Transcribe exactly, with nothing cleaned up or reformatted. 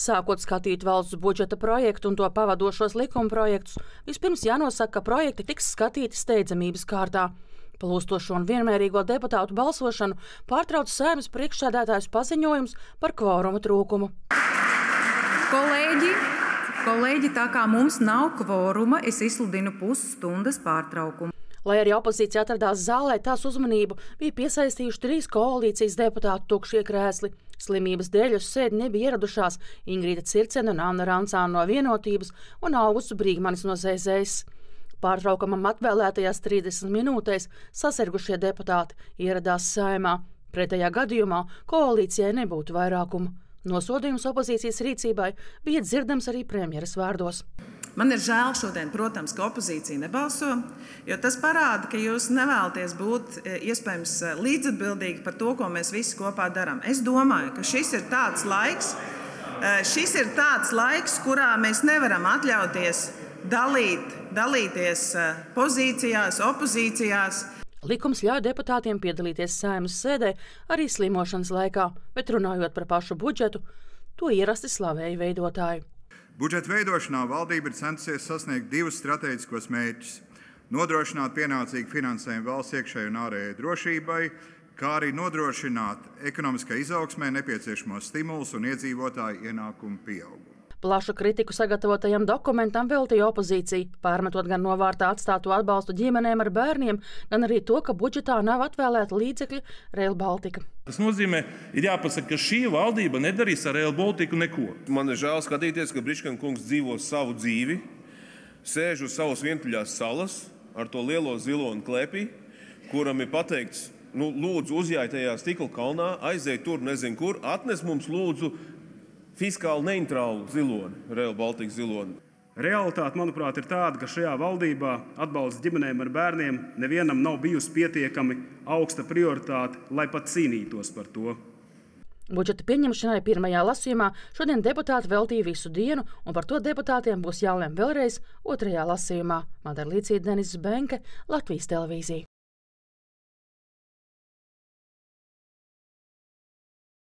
Sākot skatīt valsts budžeta projektu un to pavadošos likumprojektus, vispirms jānosaka, ka projekti tiks skatīti steidzamības kārtā. Plūstošo un vienmērīgo deputātu balsošanu pārtrauc Saeimas priekšsēdētājas paziņojums par kvoruma trūkumu. Kolēģi, kolēģi, tā kā mums nav kvoruma, es izsludinu pusstundas pārtraukumu. Lai arī opozīcija atradās zālē, tās uzmanību bija piesaistījuši trīs koalīcijas deputātu tukšie krēsli. Slimības dēļ uz sēdi nebija ieradušās Ingrīda Circene un Anna Rancā no vienotības un Augusts Brīgmanis no Z Z S. Pārtraukamam atvēlētajās trīsdesmit minūtēs sasergušie deputāti ieradās Saeimā. Pretējā gadījumā koalīcijai nebūtu vairākumu. Nosodījums opozīcijas rīcībai bija dzirdams arī premjeras vārdos. Man ir žēl šodien, protams, ka opozīcija nebalso, jo tas parāda, ka jūs nevēlaties būt iespējams līdzatbildīgi par to, ko mēs visi kopā darām. Es domāju, ka šis ir tāds laiks, šis ir tāds laiks, kurā mēs nevaram atļauties dalīt, dalīties pozīcijās, opozīcijās. Likums ļauj deputātiem piedalīties Saeimas sēdē arī slimošanas laikā, bet runājot par pašu budžetu, to ierasti slavēja veidotāji. Budžeta veidošanā valdība ir centusies sasniegt divus strateģiskos mērķus – nodrošināt pienācīgu finansējumu valsts iekšējai un ārējai drošībai, kā arī nodrošināt ekonomiskai izaugsmē nepieciešamos stimulus un iedzīvotāju ienākumu pieaugumu. Plašu kritiku sagatavotajam dokumentam veltīja opozīcija, pārmetot gan novārtā atstāto atbalstu ģimenēm ar bērniem, gan arī to, ka budžetā nav atvēlēta līdzekļi Rail Baltica. Tas nozīmē, ir jāpasaka, ka šī valdība nedarīs ar Rail Balticu neko. Man ir žēl skatīties, ka Briškan kungs dzīvo savu dzīvi, sēž uz savas vientuļās salas ar to lielo zilo un klēpī, kuram ir pateikts, nu, lūdzu uzjāj tajā stikla kalnā, aizēj tur, nezin kur, atnes mums lūdzu fiskāli neintrālu ziloni, Rail Baltica ziloni. Realitāte, manuprāt, ir tāda, ka šajā valdībā atbalsts ģimenēm ar bērniem nevienam nav bijusi pietiekami augsta prioritāte, lai pat cīnītos par to. Budžeta pieņemšanai pirmajā lasījumā šodien deputāti veltīja visu dienu, un par to deputātiem būs jālem vēlreiz otrajā lasījumā. Mārta Līcija, Denizijs Benke, Latvijas televīzija.